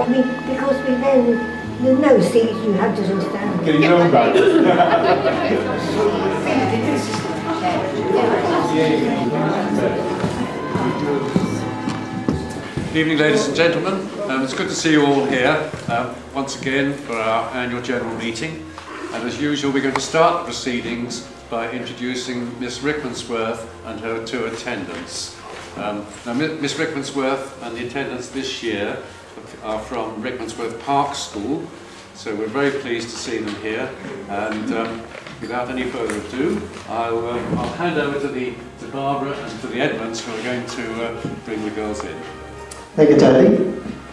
what I mean? Because we then, there's no seats, you have to just stand. Getting your own back. Good evening, ladies and gentlemen. It's good to see you all here once again for our annual general meeting. And as usual, we're going to start the proceedings by introducing Miss Rickmansworth and her two attendants. Now, Miss Rickmansworth and the attendants this year are from Rickmansworth Park School, so we're very pleased to see them here. And without any further ado, I'll hand over to Barbara and to the Edmonds, who are going to bring the girls in. Thank you, Tony.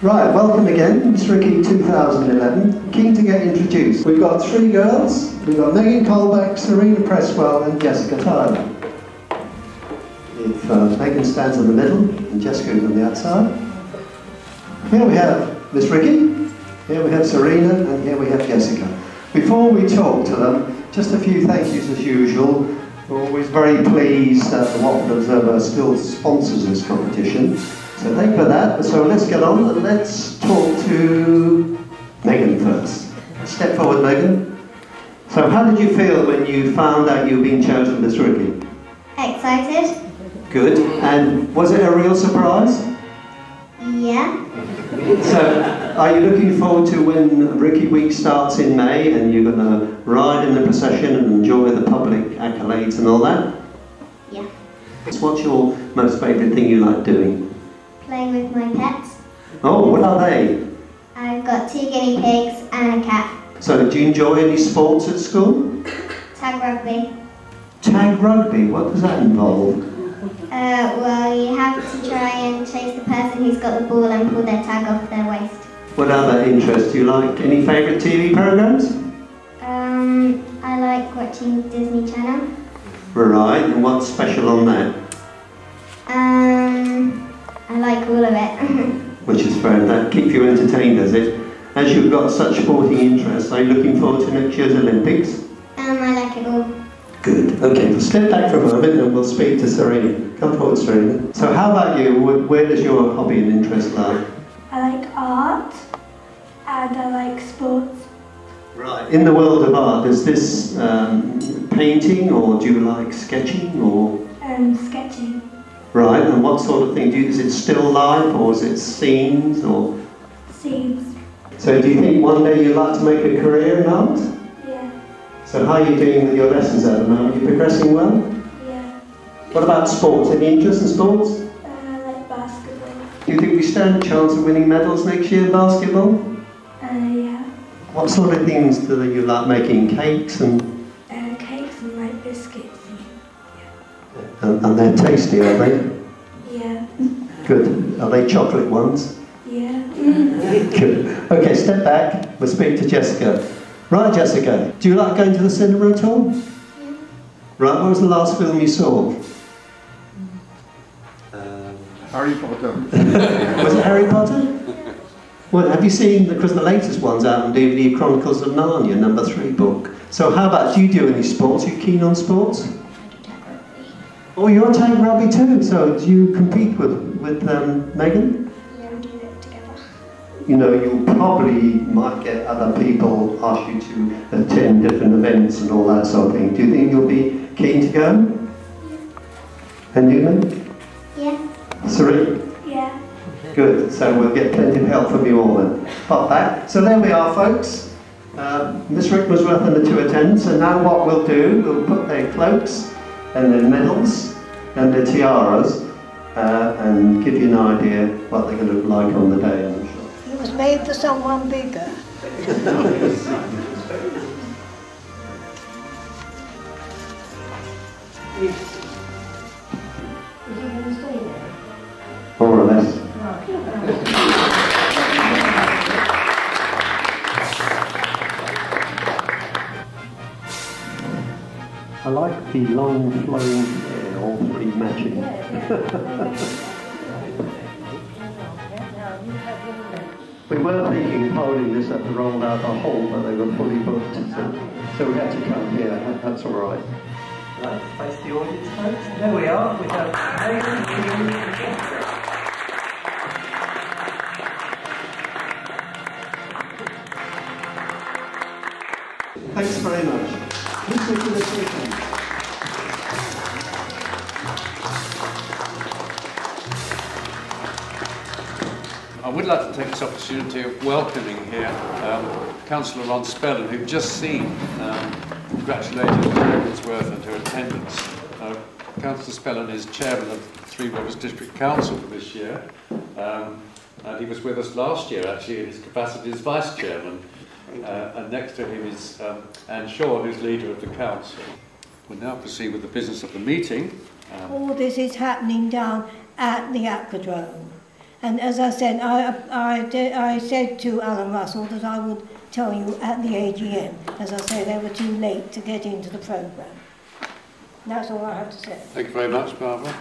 Right, welcome again, Miss Ricky 2011. Keen to get introduced. We've got three girls. We've got Megan Colbeck, Serena Presswell, and Jessica Tyler. If Megan stands in the middle and Jessica is on the outside. Here we have Miss Ricky, here we have Serena, and here we have Jessica. Before we talk to them, just a few thank yous as usual. We're always very pleased that the Watford Observer still sponsors this competition. So thank you for that. So let's get on and let's talk to Megan first. Step forward, Megan. So how did you feel when you found out you were being chosen, Miss Ricky? Excited. Good. And was it a real surprise? Yeah. So, are you looking forward to when Ricky Week starts in May and you're going to ride in the procession and enjoy the public accolades and all that? Yeah. What's your most favourite thing you like doing? Playing with my pets. Oh, what are they? I've got two guinea pigs and a cat. So, do you enjoy any sports at school? Tag rugby. Tag rugby? What does that involve? Well, you have to try and chase the person who's got the ball and pull their tag off their waist. What other interests do you like? Any favourite TV programmes? I like watching Disney Channel. Right, and what's special on that? I like all of it. Which is fair, that keeps you entertained, does it? As you've got such sporting interests, are you looking forward to next year's Olympics? I like it all. Good. Okay, we'll step back for a moment and we'll speak to Serena. Come forward, Serena. So how about you? Where does your hobby and interest lie? I like art and I like sports. Right. In the world of art, is this painting or do you like sketching or...? Sketching. Right, and what sort of thing? Is it still life or is it scenes or...? Scenes. So do you think one day you'd like to make a career in art? So how are you doing with your lessons at the moment? Are you progressing well? Yeah. What about sports? Any interest in sports? I like basketball. Do you think we stand a chance of winning medals next year in basketball? Yeah. What sort of things do you like making? Cakes and...? Cakes and like biscuits. Yeah. And they're tasty, are they? Yeah. Good. Are they chocolate ones? Yeah. Good. Okay, step back. We'll speak to Jessica. Right, Jessica, do you like going to the cinema at all? Yeah. Right, what was the last film you saw? Harry Potter. Was it Harry Potter? Yeah. Well, have you seen, because the latest one's out on DVD, Chronicles of Narnia, number 3 book. So how about, do you do any sports? Are you keen on sports? I do tag rugby. Oh, you're tag rugby too, so do you compete with Megan? You know, you probably might get other people ask you to attend different events and all that sort of thing. Do you think you'll be keen to go? Yeah. And you, Meg? Yeah. Serene? Yeah. Good, so we'll get plenty of help from you all then. Pop back. So there we are, folks. Miss Rickmansworth and the two attendants, and now what we'll do, we'll put their cloaks and their medals and their tiaras and give you an idea what they're going to look like on the day. Was made for someone bigger. More or less. I like the long flowing hair, all pretty matching. We were thinking of holding this at the Royal Albert Hall, but they were fully booked, so we had to come here. That's all right. Right, face the audience, folks. There we are. We have Megan, Jessica. Thanks very much. Please make the statement. I would like to take this opportunity of welcoming here Councillor Ron Spellin, who've just seen congratulated Rickmansworth and her attendance. Councillor Spellin is chairman of Three Rivers District Council for this year, and he was with us last year actually in his capacity as vice chairman. And next to him is Anne Shaw, who's leader of the council. We'll now proceed with the business of the meeting. All this is happening down at the Aquadrome. And as I said, I said to Alan Russell that I would tell you at the AGM. As I say, they were too late to get into the programme. That's all I have to say. Thank you very much, Barbara.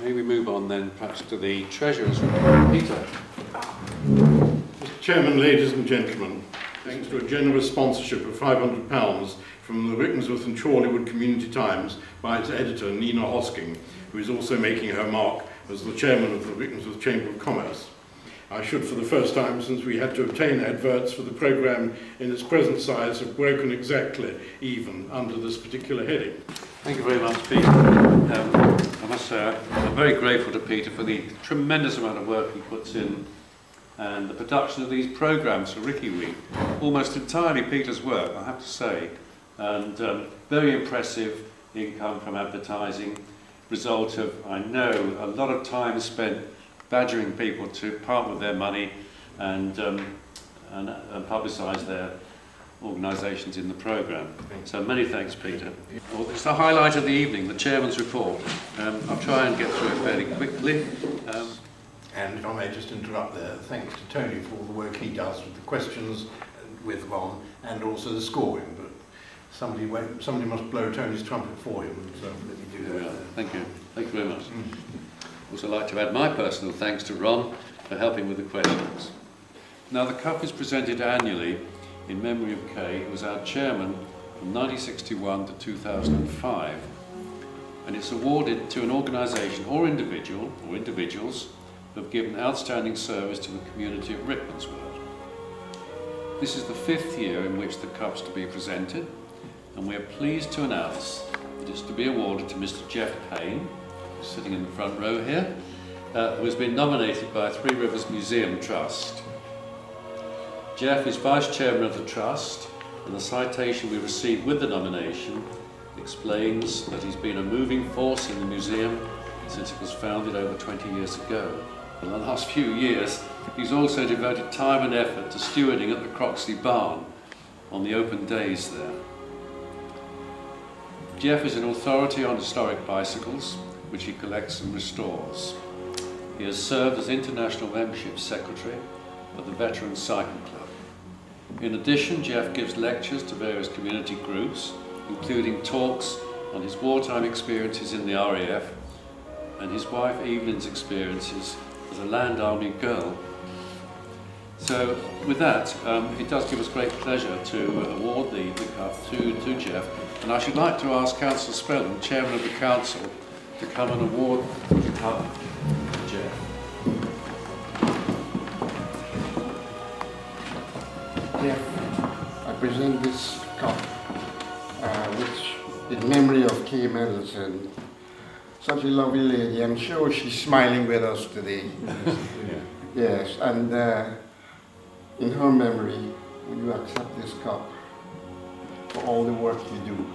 May we move on then, perhaps, to the Treasurer's report. Peter. Mr Chairman, ladies and gentlemen, thanks to a generous sponsorship of £500 from the Rickmansworth and Chorleywood Community Times by its editor, Nina Hosking, who is also making her mark as the chairman of the Rickmansworth Chamber of Commerce. I should, for the first time since we had to obtain adverts for the programme in its present size, have broken exactly even under this particular heading. Thank you very much, Peter. I must say I'm very grateful to Peter for the tremendous amount of work he puts in and the production of these programmes for Ricky Week. Almost entirely Peter's work, I have to say, and very impressive income from advertising. Result of, I know, a lot of time spent badgering people to part with their money and publicise their organisations in the programme. So many thanks, Peter. Well, it's the highlight of the evening, the Chairman's report. I'll try and get through it fairly quickly. And if I may just interrupt there, thanks to Tony for all the work he does with the questions with Ron and also the scoring. But somebody must blow Tony's trumpet for him, so let me do that. Thank you. Thank you very much. Also like to add my personal thanks to Ron for helping with the questions. Now, the cup is presented annually in memory of Kay, who was our chairman from 1961 to 2005, and it's awarded to an organisation or individual or individuals who have given outstanding service to the community of Rickmansworth. This is the 5th year in which the cup's to be presented, and we are pleased to announce that it's to be awarded to Mr Geoff Paine, who's sitting in the front row here, who has been nominated by Three Rivers Museum Trust. Geoff is Vice Chairman of the Trust, and the citation we received with the nomination explains that he's been a moving force in the museum since it was founded over 20 years ago. In the last few years, he's also devoted time and effort to stewarding at the Croxley Barn on the open days there. Geoff is an authority on historic bicycles, which he collects and restores. He has served as International Membership Secretary for the Veterans Cycling Club. In addition, Geoff gives lectures to various community groups, including talks on his wartime experiences in the RAF and his wife Evelyn's experiences as a Land Army girl. So with that, it does give us great pleasure to award the cup to Geoff, and I should like to ask Councillor Spellin, Chairman of the Council, to come and award the cup to Geoff. Geoff, I present this cup, which in memory of Kay Mendelson, such a lovely lady. I'm sure she's smiling with us today. Yes, and in her memory, you accept this cup for all the work you do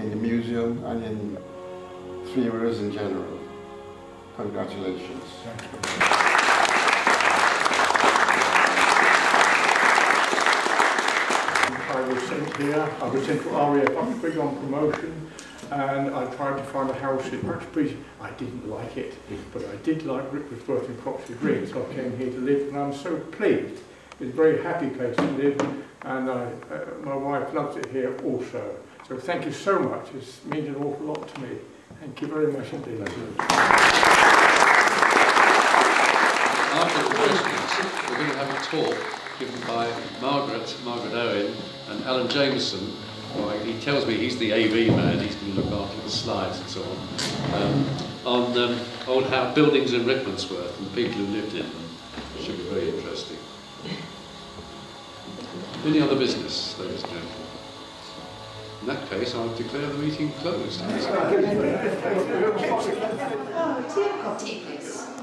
in the museum and in Three Rivers in general. Congratulations. Thank you. I was sent here, I was sent to RAF Oxbury on promotion, and I tried to find a house in Oxbury. I didn't like it, but I did like Rickmansworth and Croxley Green, so I came here to live, and I'm so pleased. It's a very happy place to live, and my wife loves it here also. So thank you so much. It's means an awful lot to me. Thank you very much indeed. After the questions, we're going to have a talk given by Margaret Owen and Alan Jameson. He tells me he's the AV man. He's going to look after the slides and so on. On how buildings in Rickmansworth and the people who lived in them. It should be very interesting. Any other business, ladies and gentlemen? In that case, I'll declare the meeting closed. Oh, tea, please.